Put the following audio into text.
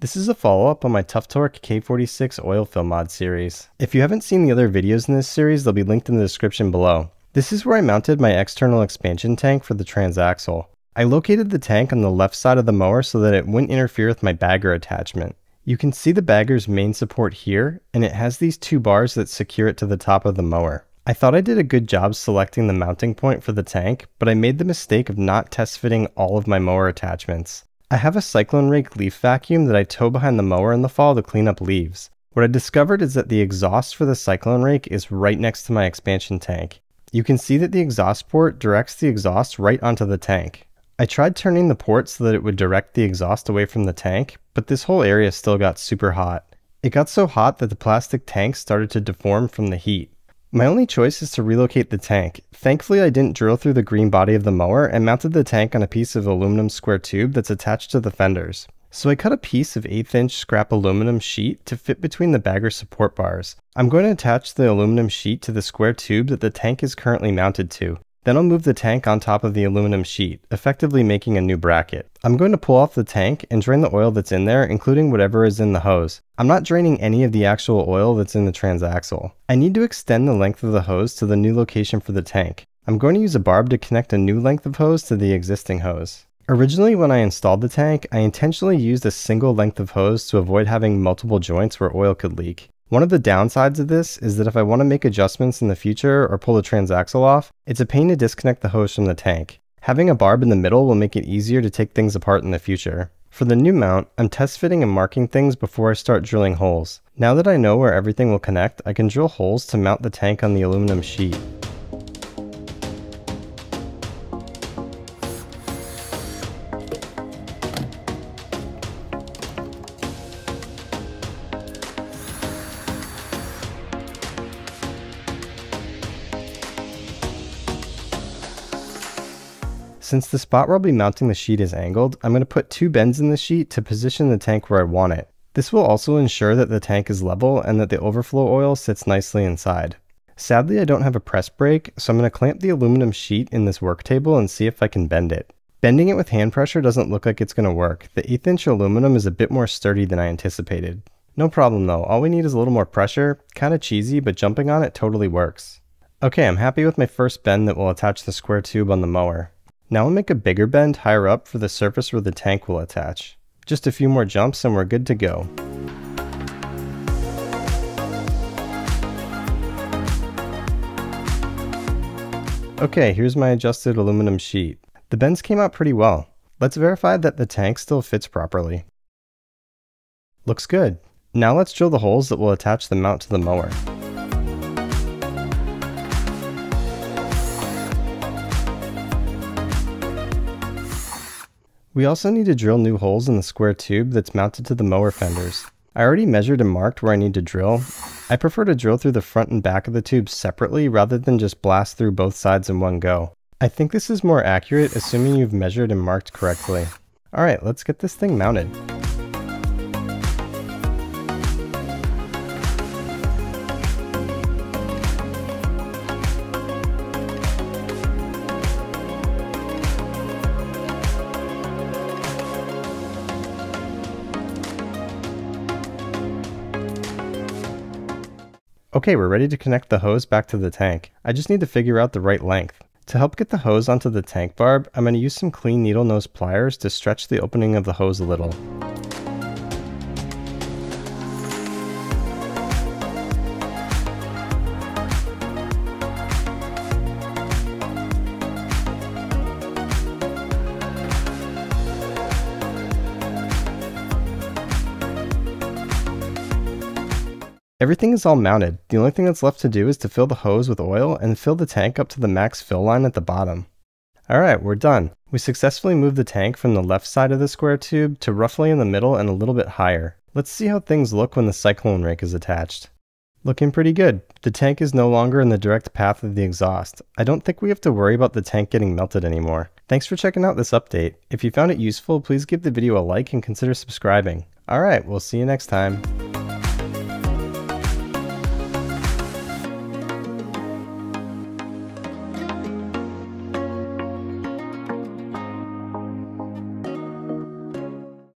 This is a follow-up on my Tuff Torq K46 oil fill mod series. If you haven't seen the other videos in this series, they'll be linked in the description below. This is where I mounted my external expansion tank for the transaxle. I located the tank on the left side of the mower so that it wouldn't interfere with my bagger attachment. You can see the bagger's main support here, and it has these two bars that secure it to the top of the mower. I thought I did a good job selecting the mounting point for the tank, but I made the mistake of not test fitting all of my mower attachments. I have a cyclone rake leaf vacuum that I tow behind the mower in the fall to clean up leaves. What I discovered is that the exhaust for the cyclone rake is right next to my expansion tank. You can see that the exhaust port directs the exhaust right onto the tank. I tried turning the port so that it would direct the exhaust away from the tank, but this whole area still got super hot. It got so hot that the plastic tank started to deform from the heat. My only choice is to relocate the tank. Thankfully, I didn't drill through the green body of the mower and mounted the tank on a piece of aluminum square tube that's attached to the fenders. So I cut a piece of 1/8" scrap aluminum sheet to fit between the bagger support bars. I'm going to attach the aluminum sheet to the square tube that the tank is currently mounted to. Then I'll move the tank on top of the aluminum sheet, effectively making a new bracket. I'm going to pull off the tank and drain the oil that's in there, including whatever is in the hose. I'm not draining any of the actual oil that's in the transaxle. I need to extend the length of the hose to the new location for the tank. I'm going to use a barb to connect a new length of hose to the existing hose. Originally, when I installed the tank, I intentionally used a single length of hose to avoid having multiple joints where oil could leak. One of the downsides of this is that if I want to make adjustments in the future or pull the transaxle off, it's a pain to disconnect the hose from the tank. Having a barb in the middle will make it easier to take things apart in the future. For the new mount, I'm test fitting and marking things before I start drilling holes. Now that I know where everything will connect, I can drill holes to mount the tank on the aluminum sheet. Since the spot where I'll be mounting the sheet is angled, I'm going to put two bends in the sheet to position the tank where I want it. This will also ensure that the tank is level and that the overflow oil sits nicely inside. Sadly, I don't have a press brake, so I'm going to clamp the aluminum sheet in this work table and see if I can bend it. Bending it with hand pressure doesn't look like it's going to work. The 1/8" aluminum is a bit more sturdy than I anticipated. No problem though, all we need is a little more pressure. Kinda cheesy, but jumping on it totally works. Okay, I'm happy with my first bend that will attach the square tube on the mower. Now I'll make a bigger bend higher up for the surface where the tank will attach. Just a few more jumps and we're good to go. Okay, here's my adjusted aluminum sheet. The bends came out pretty well. Let's verify that the tank still fits properly. Looks good. Now let's drill the holes that will attach the mount to the mower. We also need to drill new holes in the square tube that's mounted to the mower fenders. I already measured and marked where I need to drill. I prefer to drill through the front and back of the tube separately rather than just blast through both sides in one go. I think this is more accurate assuming you've measured and marked correctly. Alright, let's get this thing mounted. Okay, we're ready to connect the hose back to the tank. I just need to figure out the right length. To help get the hose onto the tank barb, I'm going to use some clean needle nose pliers to stretch the opening of the hose a little. Everything is all mounted. The only thing that's left to do is to fill the hose with oil and fill the tank up to the max fill line at the bottom. Alright, we're done. We successfully moved the tank from the left side of the square tube to roughly in the middle and a little bit higher. Let's see how things look when the cyclone rake is attached. Looking pretty good. The tank is no longer in the direct path of the exhaust. I don't think we have to worry about the tank getting melted anymore. Thanks for checking out this update. If you found it useful, please give the video a like and consider subscribing. Alright, we'll see you next time.